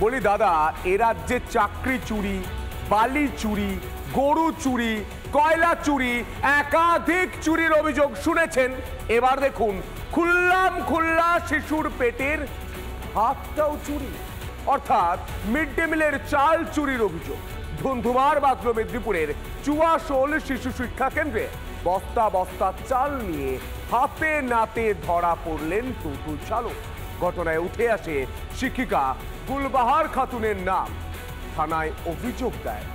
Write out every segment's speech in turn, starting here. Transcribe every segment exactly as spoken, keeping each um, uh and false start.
बोली दादा ए राज्ये चाकरी चुरी बाली चुरी गरु चुरी कयला चुरी एकाधिक चुरिर अभियोग शुनेछेन। एबार देखुन खुल्लाम खुल्ला शिशुर पेटेर भातटाओ चुरी अर्थात मिड डे मिलेर चाल चुरिर अभियोग। धुंधुमार बात्रो मेदिनीपुरेर चुवाशोल शिशु शिक्षा केंद्रे बस्ता बस्ता चाल निये हाथे नाते धरा पड़लेन टोटो चालक। घटनाय उठे आसे शिक्षिका गुलबाहार खातुनेर नाम। थानाय अभियोग दायर।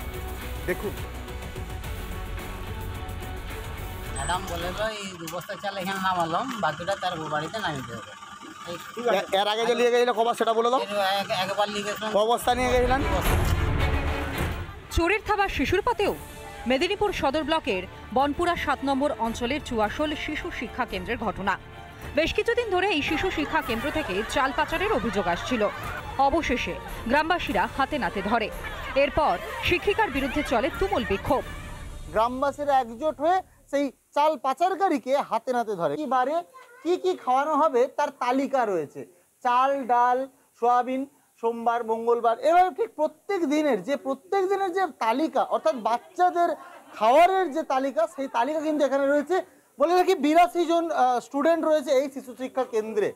देखुन मैडम बोले बस्ता चाल एखाने नामालाम बाकिटा तार बाड़ीते नामिয়ে দেব। এর আগে যে নিয়ে গেছিল কবার সেটা বলে দাও। একবার নিয়ে গেছিলাম অবস্থা নিয়ে গেছিলাম। चोर थावा शिशुर पाते मेदिनीपुर सदर ब्लकेर बनपुरा सात नम्बर अंचलेर चुवाशोल शिशु शिक्षा केंद्रेर घटना। बेश किछुदिन धरे एई शिशु शिक्षा केंद्र थेके चाल पाचारेर अभियोग आसछिलो। अवशेषे ग्रामबासीरा हाथे नाते धरे। एरपर शिक्षिकार बिरुद्धे चले तुमुल विक्षोभ। ग्रामबासीरा एकजोट हये सेई चाल पाचारकारीके हाथे नाते धरे। एबारे कि कि खावानो होबे तार तालिका रयेछे। चाल डाल सोयाबिन सोमवार मंगलवार एबारे ठीक प्रत्येक दिनेर जे प्रत्येक दिनेर जे तालिका अर्थात बाच्चादेर खावारेर जे तालिका सेई तालिका किन्तु एखाने रयेछे। बोले नाकि बिरासी जन स्टूडेंट रयेछे एई शिशु शिक्षा केंद्रे।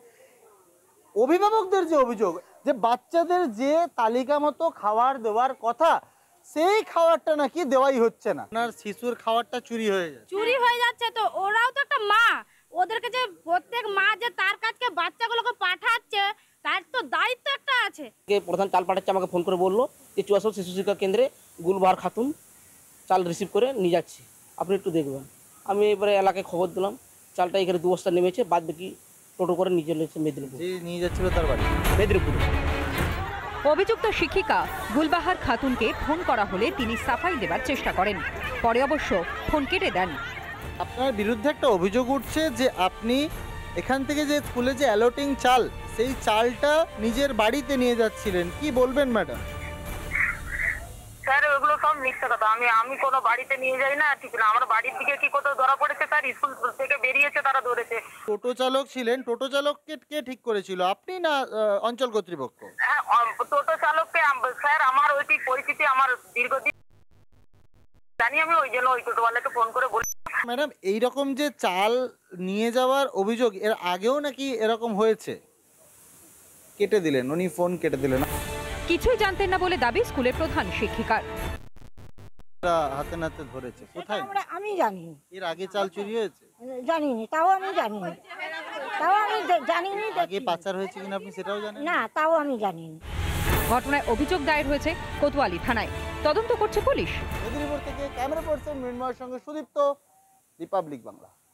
अभिभावकदेर जे अभियोग जे बाच्चादेर जे तालिका मतो खावार देवार कथा सेई खावारटा नाकि देवाई हच्छे ना। आपनार शिशुर खावारटा चुरी हये जाच्छे चुरी हये जाच्छे। तो ओराओ तो एकटा मा ओदेरके जे प्रत्येक मा जे तार काछे बाच्चागुलोके पाठाच्छे তার তো দায়িত্ব একটা আছে। প্রধান চাল পাঠাচ্ছে আমাকে ফোন করে বললো যে চুয়াশোল শিশু শিক্ষা কেন্দ্রে গুলবাহার খাতুন চাল রিসিভ করে নিয়ে যাচ্ছে, আপনি একটু দেখবেন। আমি এবারে এলাকায় খবর দিলাম চালটা এখানে দু বস্তা নেমেছে, বাদ বাকি টোটো করে নিয়ে চলেছে মেদিনীপুর নিয়ে যাচ্ছিল তার বাড়ি মেদিনীপুর। অভিযুক্ত শিক্ষিকা গুলবাহার খাতুনকে ফোন করা হলে তিনি সাফাই দেবার চেষ্টা করেন, পরে অবশ্য ফোন কেটে দেন। আপনার বিরুদ্ধে একটা অভিযোগ উঠছে যে আপনি এখান থেকে যে স্কুলে যে অ্যালটিং চাল সেই চালটা নিজের বাড়িতে নিয়ে যাচ্ছিলেন, কি বলবেন ম্যাডাম? স্যার ওগুলো সব মিথ্যা কথা, আমি আমি কোনো বাড়িতে নিয়ে যাই না। ঠিক না, আমার বাড়ির দিকে কি কত ধরা পড়েছে স্যার, স্কুল থেকে বেরিয়েছে তারা ধরেছে। টোটো চালক ছিলেন, টোটো চালককে কে ঠিক করেছিল, আপনি না অঞ্চল কর্তৃপক্ষ? হ্যাঁ টোটো চালককে স্যার আমার ওইটি পরিচিতি, আমার দীর্ঘদিন জানি, আমি ওই জন্য ওই টোটোওয়ালাকে ফোন করে বলি। ম্যাডাম এই রকম যে চাল নিয়ে যাওয়ার অভিযোগ এর আগেও নাকি এরকম হয়েছে? কেটে দিলেন উনি ফোন কেটে দিলেন। কিছুই জানতেন না বলে দাবি স্কুলের প্রধান শিক্ষিকার। হাতে নাতে ধরেছে কোথায় আমি জানি, এর আগে চাল চুরি হয়েছে জানি না, তাও আমি জানি না, তাও আমি জানি না আগে পাচার হয়েছে কিনা আপনি সেটাও জানেন না, তাও আমি জানি না। ঘটনায় অভিযোগ দায়ের হয়েছে কোতোয়ালি থানায়, তদন্ত করছে পুলিশ। মেদিনীপুর থেকে ক্যামেরা পার্সন মৃন্ময়ের সঙ্গে সুদীপ্ত, রিপাবলিক বাংলা।